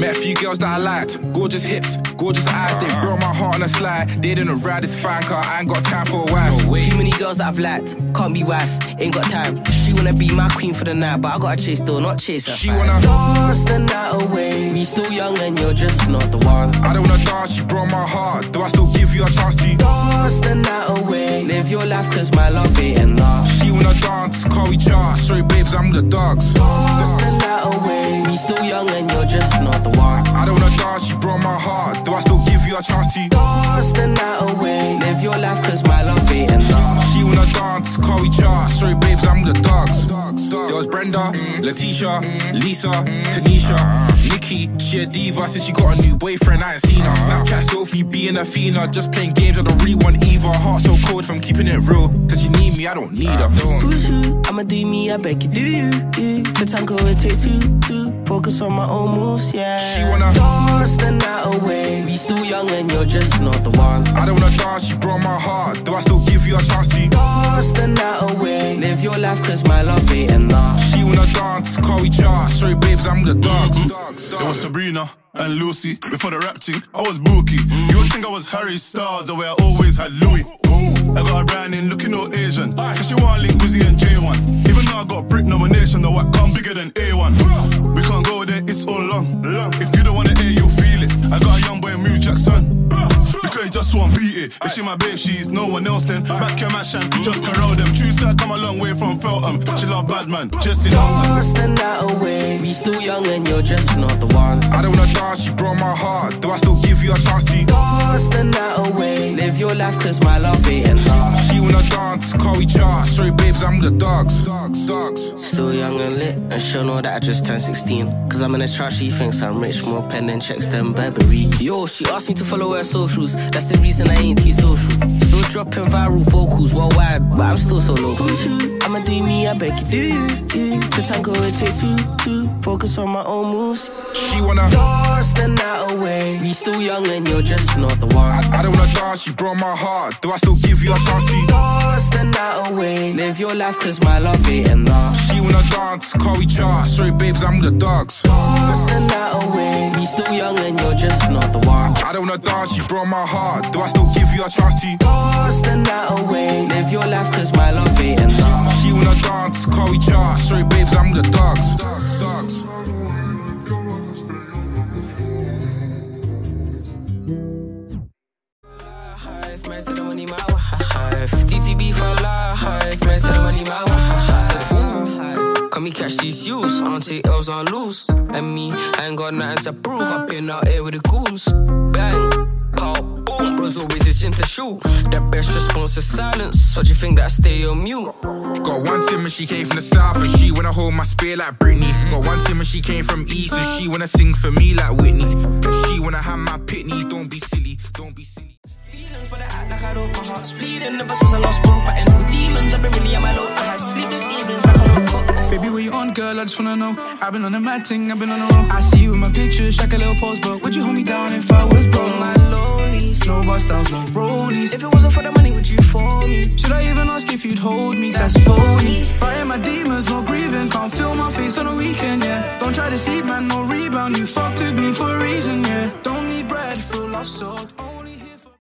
Met a few girls that I liked. Gorgeous hips, gorgeous eyes. They brought my heart on a slide. They didn't ride this fine car. I ain't got time for a wife. Too many girls that I've liked. Can't be wife, ain't got time. She wanna be my queen for the night, but I gotta chase though, not chase her. She wanna dance the night away. We still young and you're just not the one. I don't wanna dance, you brought my heart. Do I still give you a chance to dance the night away? Live your life cause my love ain't enough. She wanna dance, call we jar. Sorry babes, I'm the dogs. Dance the night away. We still young and you're just not the one. I don't wanna dance, you brought my heart. Do I still give you a chance to dance the night away? Live your life cause my love ain't enough. She wanna dance, call we jar. Sorry babes, I'm the dogs. There was Brenda, Letitia, Lisa, Tanisha, Nikki. She a diva since she got a new boyfriend, I ain't seen her. Snapchat Sophie B and Athena, just playing games on the rewind either. Heart so cold if I'm keeping it real, cause you need me, I don't need her. Who's who? I'ma do me, I beg you do you. The tango it takes two to focus on my own moves, yeah. She wanna dance the night away. We still young and you're just not the one. I don't wanna dance, you brought my heart. Do I still give you a chance to dance the night away? Live your life cause my love ain't enough. She wanna dance, call each other. Sorry babes, I'm the dogs. It was Sabrina and Lucy. Before the rap thing, I was bookie. You would think I was Harry Styles, the way I always had Louis. I got a brand in looking all Asian. So she wanna link Wizzy and J1. Even though I got BRIT nomination, though I come bigger than A1. We can't go there, it's all long. If you don't wanna hear, you'll feel it. I got a young boy, Mew Jackson. Because he just won't beat it. If she my babe, she's no one else then. Back your mash and just corral them. True side come a long way from Feltham. She love bad man, just in dance the night away. We still young and you're just not the one. I don't wanna dance, you brought my heart. Do I still give you a chance to dance the night away? Live your life cause my love ain't enough. She wanna dance, call we jar. Sorry babes, I'm the dogs. Still young and lit, and she'll know that I just turned 16. Cause I'm in a chart, she thinks I'm rich. More pen than checks than Burberry. Yo, she asked me to follow her socials. That's the reason I ain't too social. Still dropping viral vocals worldwide, but I'm still so local. I'ma do me, I beg you do you. The tango it takes two to focus on my own moves. She wanna dance the night away. We still young and you're just not the one. I don't wanna dance, you brought my heart. Do I still give you a chance to dance the night away? Live your life cause my love ain't enough. She wanna dance, call we jar. Sorry babes, I'm the dogs. Dance the night away. We still young and you're just not the one. I don't wanna dance, you brought my heart. Do I still give you a chance to dance the night away? Live your life cause my love ain't enough. She wanna dance, call we jar. Sorry babes, I'm the dogs. Man, so the money my wife. TTB for life. Man, so the money my wife. Come me catch these youths. I don't take L's on loose. And me, I ain't got nothing to prove. I've been out here with the goons. Bang, pow, boom. Bros always itching to shoot. The best response is silence. What do you think that I stay on mute? Got one Tim and she came from the south, and she wanna hold my spear like Britney. Got one Tim and she came from east, and she wanna sing for me like Whitney. And she wanna have my pitney. Don't be silly, don't be silly. Feelings, but I act like I don't. My heart's bleeding. Never since I lost both, I end with demons. I've been really at my low. I had sleepless evenings. I can't go. Baby, where you on, girl? I just wanna know. I've been on a mad thing. I've been on a roll. I see you in my pictures, like a little pose, but would you hold me down if I was broke? My lonelies, no bust downs, no rollies. If it wasn't for the money, would you for me? Should I even ask if you'd hold me? That's phony. Fighting my demons, no grieving. Can't feel my face on a weekend, yeah. Don't try to see, man, no rebound. You fucked with me for a reason, yeah. Don't need bread, full of salt.